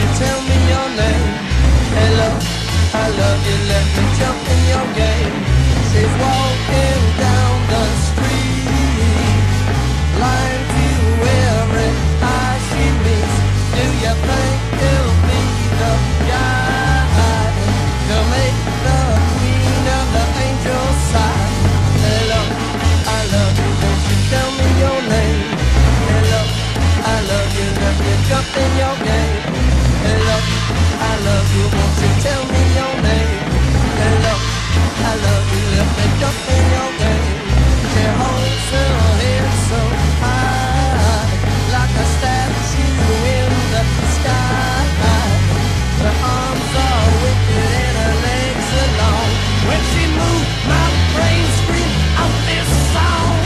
you tell me your name? Hello, I love you, let me jump in your game. She's walking down the street, blind to every eye she meets. Do you think you'll be the guy to make the queen of the angel sigh? Hello, I love you, don't you tell me your name? Hello, I love you, let me jump in your game. Hello, I love you, won't you tell me your name? Hello, I love you, let me jump in your game. She holds her head so high, like a statue in the sky. Her arms are wicked and her legs are long. When she moves, my brain screams out this song.